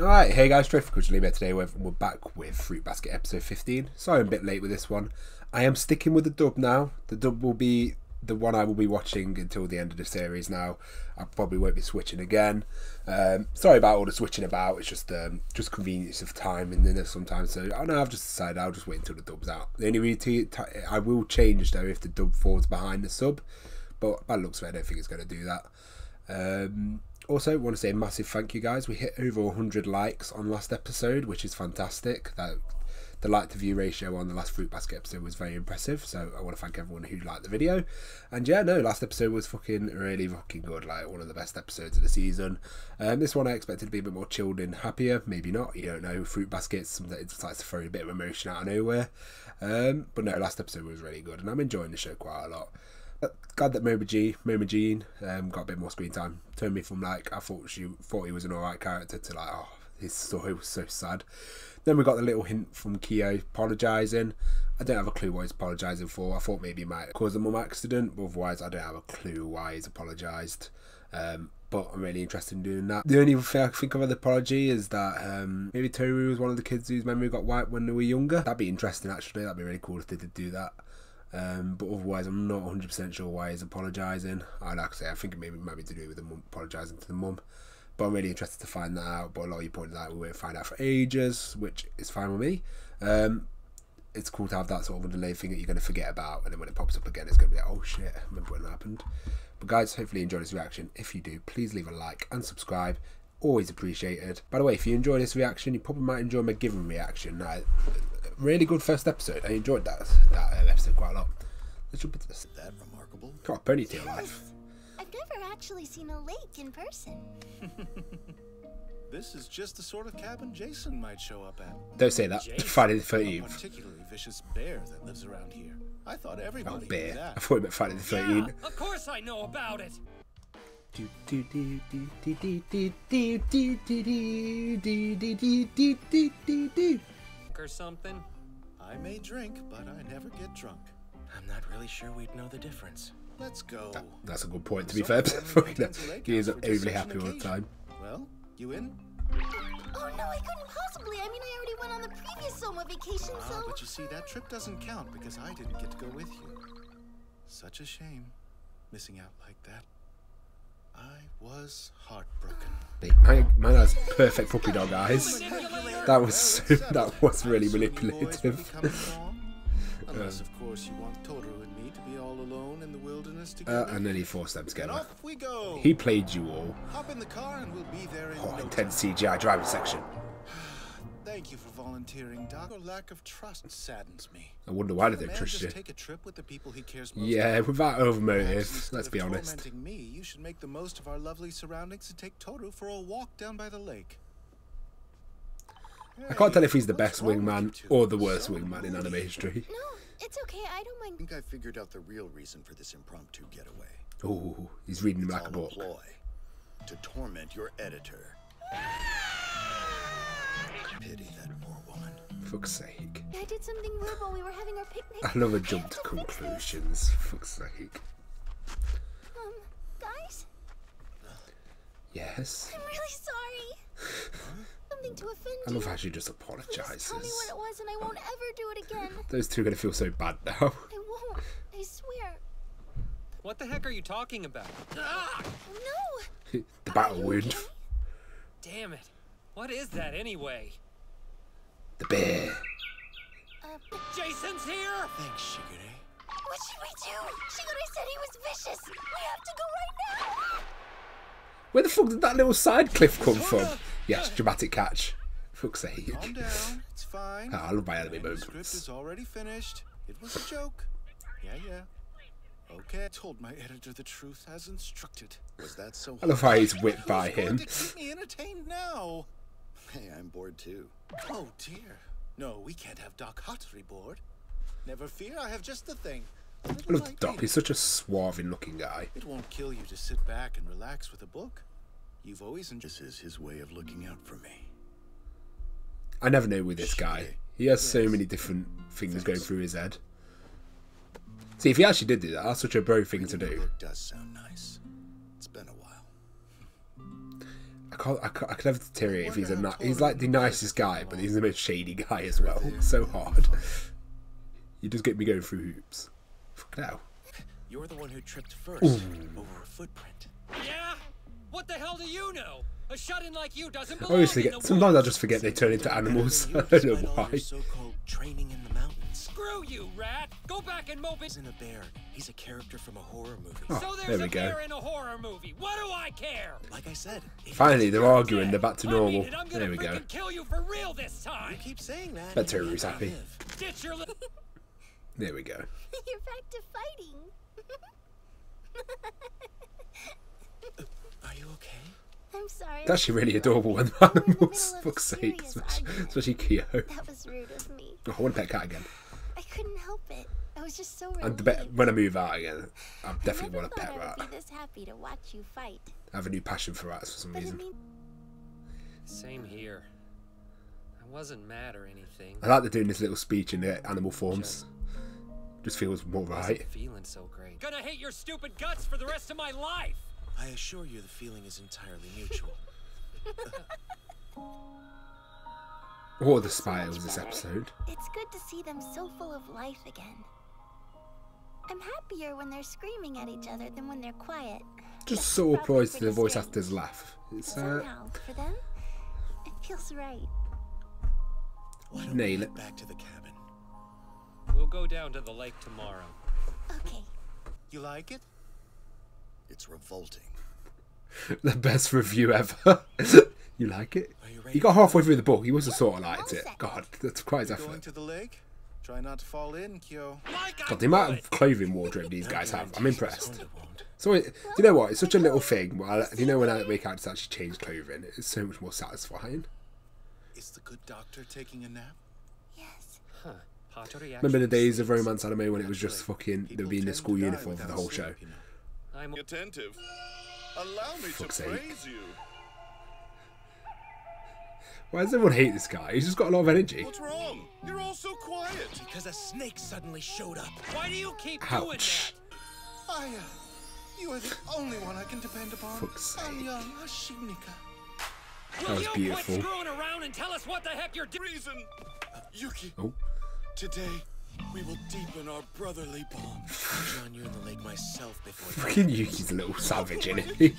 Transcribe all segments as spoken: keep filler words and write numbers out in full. Alright, hey guys, Troy for Culturally Met today, and we're back with Fruit Basket episode fifteen. Sorry I'm a bit late with this one. I am sticking with the dub now. The dub will be the one I will be watching until the end of the series now. I probably won't be switching again. Um, sorry about all the switching about, it's just um, just convenience of time in there sometimes. So I know I've just decided I'll just wait until the dub's out. The only reason I will change though if the dub falls behind the sub, but by the looks of it, I don't think it's going to do that. Um, Also, want to say a massive thank you guys. We hit over one hundred likes on last episode, which is fantastic. That the like to view ratio on the last Fruit Basket episode was very impressive. So I want to thank everyone who liked the video. And yeah, no, last episode was fucking really fucking good. Like one of the best episodes of the season. Um, this one I expected to be a bit more chilled and happier. Maybe not. You don't know. Fruit Baskets, it just likes to throw a bit of emotion out of nowhere. Um, but no, last episode was really good, and I'm enjoying the show quite a lot. Glad that Momiji, Momiji um, got a bit more screen time. Turned me from like I thought she thought he was an alright character to like, oh, his story was so sad. Then we got the little hint from Kyo apologising. I don't have a clue what he's apologising for. I thought maybe he might cause a mum accident, but otherwise I don't have a clue why he's apologised. Um, but I'm really interested in doing that. The only thing I can think of with the apology is that um, maybe Tohru was one of the kids whose memory got wiped when they were younger. That'd be interesting actually. That'd be really cool if they did do that. Um, but otherwise I'm not one hundred percent sure why he's apologising. I like I say, I think it, may, it might be to do with the mum apologising to the mum, but I'm really interested to find that out. But a lot of you pointed out we won't find out for ages, which is fine with me. Um, it's cool to have that sort of underlying thing that you're going to forget about, and then when it pops up again it's going to be like, oh shit, I remember when that happened. But guys, hopefully you enjoyed this reaction. If you do, please leave a like and subscribe, always appreciated. By the way, if you enjoy this reaction, you probably might enjoy my given reaction. Now, really good first episode. I enjoyed that that episode quite a lot. Let's jump into this. That remarkable. Got a ponytail yes. Life. I've never actually seen a lake in person. This is just the sort of cabin Jason might show up at. Don't say that. Friday the thirteenth. A particularly vicious bear that lives around here. I thought everybody. Oh, bear. Knew that. I thought it meant Friday the thirteenth. Yeah, of course I know about it. Or something. I may drink, but I never get drunk. I'm not really sure we'd know the difference. Let's go. That, that's a good point, to be fair. He is overly happy all the time. Well, you in? Oh no, I couldn't possibly. I mean, I already went on the previous summer vacation, ah, so... But you see, that trip doesn't count because I didn't get to go with you. Such a shame, missing out like that. I was heartbroken. My, my that's perfect puppy dog eyes. That was so, that was really manipulative. Unless of course you want Tohru and me to be all alone in the wilderness together. And then he forced them together. He played you all. Hop in the car and we'll be there in oh, no intense time. C G I driving section. Thank you for volunteering, Doc. Your lack of trust saddens me. I wonder why did they trust you? Take a trip with the people he cares most yeah, about. Without overmotive, let's be honest. Me, you should make the most of our lovely surroundings and take Tohru for a walk down by the lake. Hey, I can't tell if he's the best wingman or the worst so wingman in anime history. No, it's okay. I don't mind. I think I figured out the real reason for this impromptu getaway. Oh, he's reading it's like a book. Ploy to torment your editor. Pity that poor woman. Fuck's sake. I did something rude while we were having our picnic. I love a jump to conclusions. Fuck's sake. Um, guys? Yes? I'm really sorry. Huh? Something to offend you. I love how she just apologises. Please tell me what it was and I won't ever do it again. Those two are going to feel so bad now. I won't. I swear. What the heck are you talking about? Ah! No! The battle wound. Okay? Damn it. What is that anyway? The bear. Uh, Jason's here! Thanks, Shigure. What should we do? Shigure said he was vicious. We have to go right now. Where the fuck did that little side cliff come from? Yes, dramatic catch. Fuck's sake. Calm down. It's fine. Oh, I love my enemy moments. The script is already finished. It was a joke. Yeah, yeah. Okay, I told my editor the truth as instructed. Was that so? I love how he's whipped by him. Keep me entertained now. Hey, I'm bored too. Oh dear. No, we can't have Doc Hattori bored. Never fear, I have just the thing. Look, Doc, he's such a swarthy looking guy. It won't kill you to sit back and relax with a book. You've always enjoyed. This is his way of looking out for me. I never know with this guy. He has yes. so many different things Thanks. going through his head. See, if he actually did do that, that's such a bro thing to do. It does sound nice. It's been a while. I can't, I can't, I could never deteriorate if he's a ni- he's like the nicest guy, but he's the most shady guy as well. It's so hard. You just get me going through hoops. Fuck now. You're the one who tripped first Ooh. over a footprint. Yeah? What the hell do you know? A shut-in like you doesn't belong. Obviously, sometimes I just forget they turn into animals. I don't know why. So-called training in the mountains. Screw you, rat! Go back and mope it. Isn't a bear. He's a character from a horror movie. Oh, so there's there we a go. bear in a horror movie. What do I care? Like I said. Finally, they're arguing. Dead. They're back to normal. I mean it, there we go. Kill you for real this time. You keep saying that. Bet Tohru's happy. Ditch your there we go. You're back to fighting. Are you okay? I'm sorry. It's actually really adorable when the animals, fuck's sake, especially Kyo. That was rude of me. Oh, I want to pet cat again. I couldn't help it. I was just so relieved. And when I move out again, I definitely want to pet rat. I would be this happy to watch you fight. I have a new passion for rats for some but reason. I mean... Same here. I wasn't mad or anything. I like they're doing this little speech in the animal forms. Just feels more right. Feeling so great. Gonna hate your stupid guts for the rest of my life. I assure you the feeling is entirely mutual. Or the smiles this episode. It's good to see them so full of life again. I'm happier when they're screaming at each other than when they're quiet. Just so applause to the voice actor's laugh. It's uh... somehow, for them, it feels right. Why don't Nail we it. Back to the cabin. We'll go down to the lake tomorrow. Okay. You like it? It's revolting. The best review ever. You like it? He got halfway through the book. He must have sort of liked it. God, that's quite effort. Going to the lake? Try not to fall in, Kyo. God, the amount of clothing wardrobe these guys have. I'm impressed. So, do you know what? It's such a little thing. Well, you know when I wake up, it's actually changed clothing. It's so much more satisfying. Is the good doctor taking a nap? Yes. Huh. Remember the days of romance anime when it was just fucking they'd be in the school uniform for the whole show. I'm attentive. Allow me to praise you. Why does everyone hate this guy? He's just got a lot of energy. What's wrong? You're all so quiet. Because a snake suddenly showed up. Why do you keep Ouch. doing that? I, uh, you are the only one I can depend upon. Fuck's sake. That was beautiful. Will you quit screwing around and tell us what the heck you're doing? Reason, Yuki. Oh. Today. We will deepen our brotherly bond. I'll join you in the lake myself before Freaking Yuki's a little savage, innit? We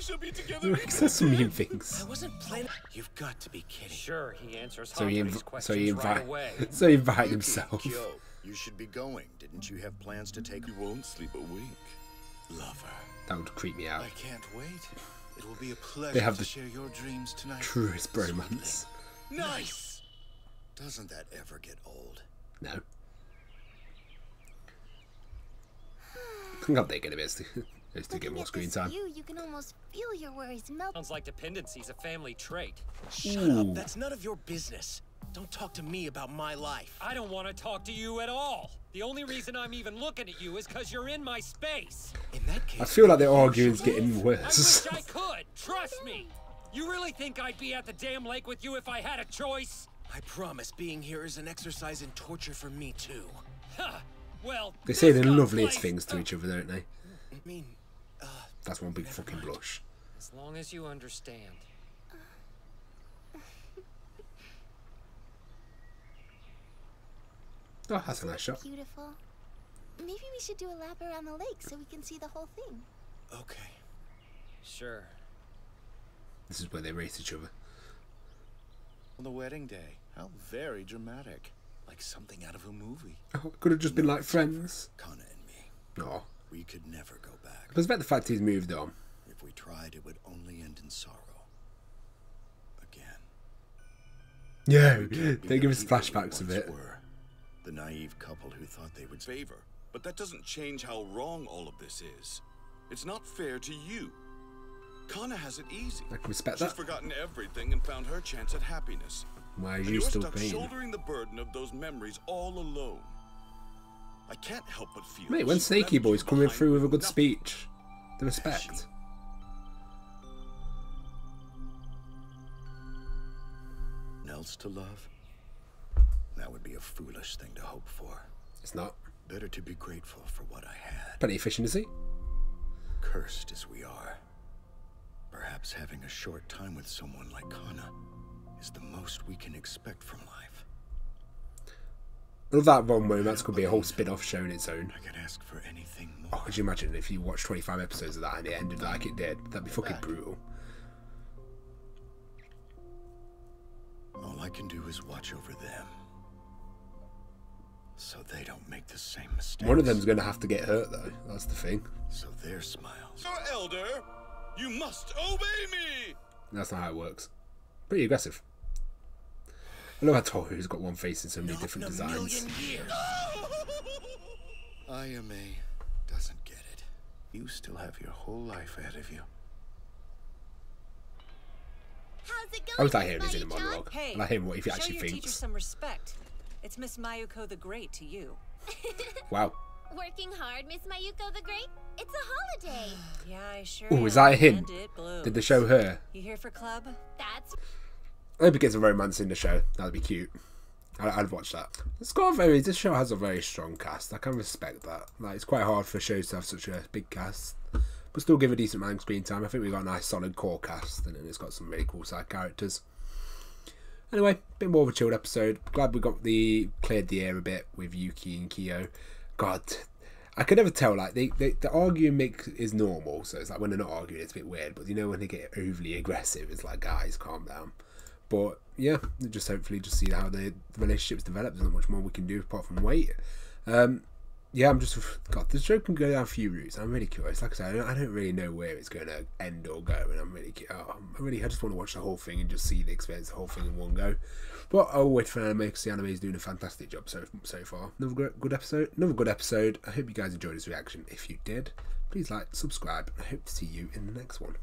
should be together. He says some mean things. I wasn't planning. You've got to be kidding. Sure, he answers so he inv questions so he right away. So he invited himself. Kyo, you should be going. Didn't you have plans to take? You won't sleep a week, lover. That would creep me out. I can't wait. It will be a pleasure they have to share your dreams tonight. Truest bromance. Nice. Doesn't that ever get old? No. I think I'm taking a bit just to get more screen time. You, you can almost feel your worries melt. Sounds like dependency's a family trait. Shut Ooh. up. That's none of your business. Don't talk to me about my life. I don't want to talk to you at all. The only reason I'm even looking at you is because you're in my space. In that case, I feel like the arguing's getting worse. I wish I could. Trust me. You really think I'd be at the damn lake with you if I had a choice? I promise being here is an exercise in torture for me too. Huh. Well, they say the loveliest things to each other, don't they? I mean, uh, that's one big fucking mind. blush. As long as you understand. Oh, that's a nice shot. Beautiful. Maybe we should do a lap around the lake so we can see the whole thing. Okay. Sure. This is where they race each other. On the wedding day. How very dramatic. Like something out of a movie. Oh, it could have just been like Friends. Kana and me. No. We could never go back. I suspect the fact he's moved on. If we tried, it would only end in sorrow. Again. Yeah, they give us flashbacks of it. Were the naive couple who thought they would favor. But that doesn't change how wrong all of this is. It's not fair to you. Kana has it easy. I can respect that. She's forgotten everything and found her chance at happiness. Why are you still stuck pain? shouldering the burden of those memories all alone. I can't help but feel. Mate, when Snakey Boy's coming through with a good speech, the respect. Else to love? That would be a foolish thing to hope for. It's not. Better to be grateful for what I had. Plenty of fish in the sea. Cursed as we are. Perhaps having a short time with someone like Kana is the most we can expect from life. Well, that one way, that's going to be a whole spin-off show in its own. I could ask for anything more. Oh, could you imagine if you watched twenty-five episodes of that and it ended like it did? That'd be fucking brutal. All I can do is watch over them, so they don't make the same mistakes. One of them's going to have to get hurt, though. That's the thing. So their smiles. Your elder, you must obey me. That's not how it works. Pretty aggressive. I love how Tohru's got one face in so many not different designs. I M A doesn't get it. You still have your whole life ahead of you. How's it going? I was like hearing his inner monologue. Hey, and I hear what he actually thinks. Teacher some respect. It's Miss Mayuko the Great to you. Wow. Working hard, Miss Mayuko the Great. It's a holiday. Yeah, I sure. Oh, is that him? Did they show her? You here for club? That's. I hope it gets a romance in the show. That'd be cute. I'd, I'd watch that. It's got a very. This show has a very strong cast. I can respect that. Like, it's quite hard for shows to have such a big cast, but still give a decent amount of screen time. I think we've got a nice solid core cast, and it's got some really cool side characters. Anyway, a bit more of a chilled episode. Glad we got the cleared the air a bit with Yuki and Kyo. God, I could never tell. Like they, they the arguing mix is normal, so it's like when they're not arguing, it's a bit weird. But you know when they get overly aggressive, it's like guys, calm down. But yeah, just hopefully just see how the relationships develop. There's not much more we can do apart from wait. Um, yeah, I'm just God. This show can go down a few routes. I'm really curious. Like I said, I don't, I don't really know where it's going to end or go, and I'm really, oh, I really, I just want to watch the whole thing and just see the experience, the whole thing in one go. But I'll wait for anime because the anime is doing a fantastic job so so far. Another good episode. Another good episode. I hope you guys enjoyed this reaction. If you did, please like, subscribe, and I hope to see you in the next one.